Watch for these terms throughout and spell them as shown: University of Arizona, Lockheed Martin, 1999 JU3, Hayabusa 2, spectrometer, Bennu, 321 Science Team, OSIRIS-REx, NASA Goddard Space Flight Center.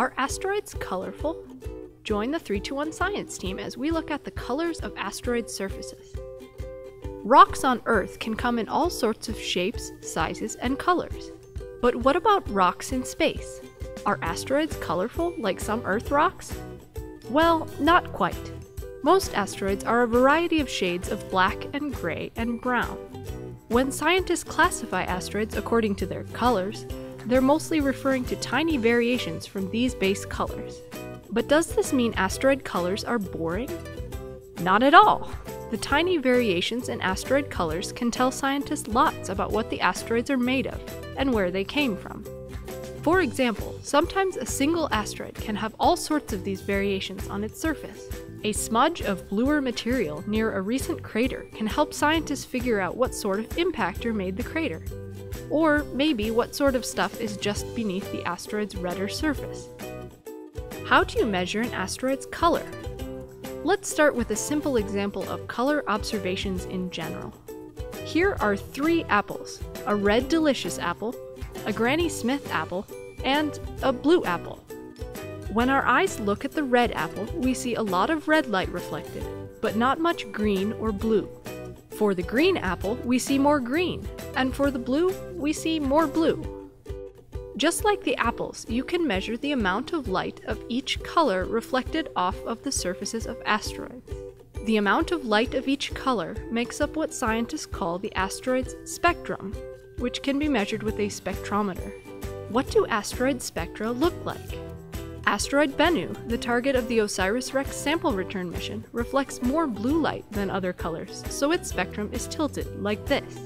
Are asteroids colorful? Join the 321 Science Team as we look at the colors of asteroid surfaces. Rocks on Earth can come in all sorts of shapes, sizes, and colors. But what about rocks in space? Are asteroids colorful like some Earth rocks? Well, not quite. Most asteroids are a variety of shades of black and gray and brown. When scientists classify asteroids according to their colors, they're mostly referring to tiny variations from these base colors. But does this mean asteroid colors are boring? Not at all! The tiny variations in asteroid colors can tell scientists lots about what the asteroids are made of and where they came from. For example, sometimes a single asteroid can have all sorts of these variations on its surface. A smudge of bluer material near a recent crater can help scientists figure out what sort of impactor made the crater. Or maybe what sort of stuff is just beneath the asteroid's redder surface. How do you measure an asteroid's color? Let's start with a simple example of color observations in general. Here are three apples: a red delicious apple, a Granny Smith apple, and a blue apple. When our eyes look at the red apple, we see a lot of red light reflected, but not much green or blue. For the green apple, we see more green, and for the blue, we see more blue. Just like the apples, you can measure the amount of light of each color reflected off of the surfaces of asteroids. The amount of light of each color makes up what scientists call the asteroid's spectrum, which can be measured with a spectrometer. What do asteroid spectra look like? Asteroid Bennu, the target of the OSIRIS-REx sample return mission, reflects more blue light than other colors, so its spectrum is tilted like this.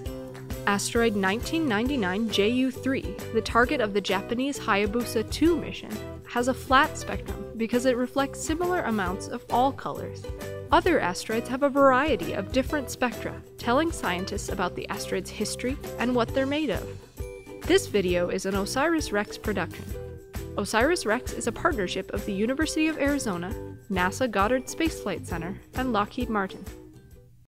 Asteroid 1999 JU3, the target of the Japanese Hayabusa 2 mission, has a flat spectrum because it reflects similar amounts of all colors. Other asteroids have a variety of different spectra, telling scientists about the asteroid's history and what they're made of. This video is an OSIRIS-REx production. OSIRIS-REx is a partnership of the University of Arizona, NASA Goddard Space Flight Center, and Lockheed Martin.